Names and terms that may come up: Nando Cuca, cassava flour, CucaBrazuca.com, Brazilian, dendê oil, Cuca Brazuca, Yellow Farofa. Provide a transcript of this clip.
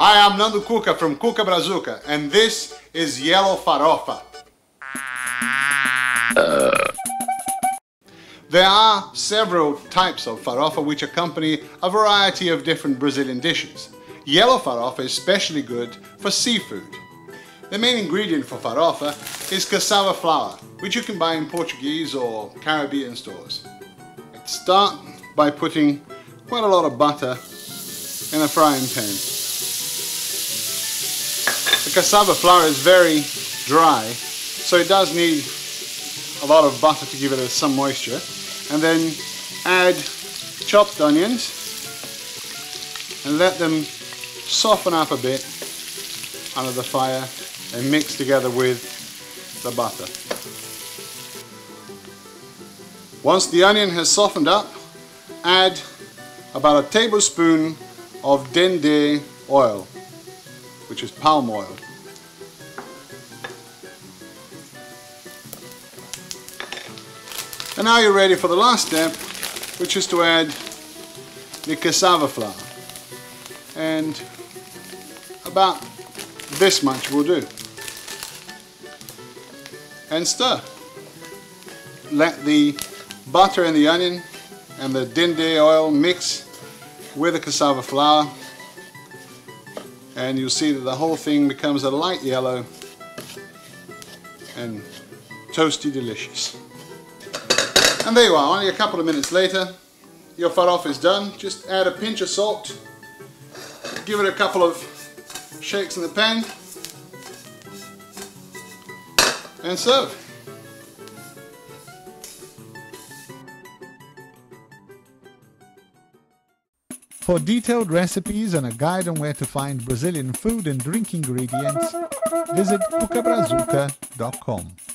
Hi, I'm Nando Cuca from Cuca Brazuca, and this is Yellow Farofa. There are several types of farofa which accompany a variety of different Brazilian dishes. Yellow farofa is especially good for seafood. The main ingredient for farofa is cassava flour, which you can buy in Portuguese or Caribbean stores. Start by putting quite a lot of butter in a frying pan. The cassava flour is very dry, so it does need a lot of butter to give it some moisture. And then add chopped onions and let them soften up a bit under the fire and mix together with the butter. Once the onion has softened up, add about a tablespoon of dendê oil, which is palm oil. And now you're ready for the last step, which is to add the cassava flour. And about this much will do. And stir. Let the butter and the onion and the dendê oil mix with the cassava flour, and you'll see that the whole thing becomes a light yellow and toasty delicious. And there you are, only a couple of minutes later, your farofa is done. Just add a pinch of salt, give it a couple of shakes in the pan, and serve. For detailed recipes and a guide on where to find Brazilian food and drink ingredients, visit CucaBrazuca.com.